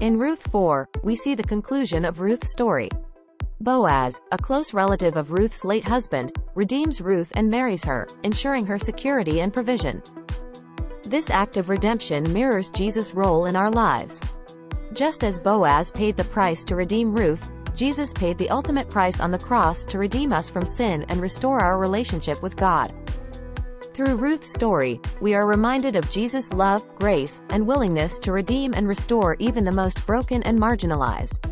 In Ruth 4, we see the conclusion of Ruth's story. Boaz, a close relative of Ruth's late husband, redeems Ruth and marries her, ensuring her security and provision. This act of redemption mirrors Jesus' role in our lives. Just as Boaz paid the price to redeem Ruth, Jesus paid the ultimate price on the cross to redeem us from sin and restore our relationship with God. Through Ruth's story, we are reminded of Jesus' love, grace, and willingness to redeem and restore even the most broken and marginalized.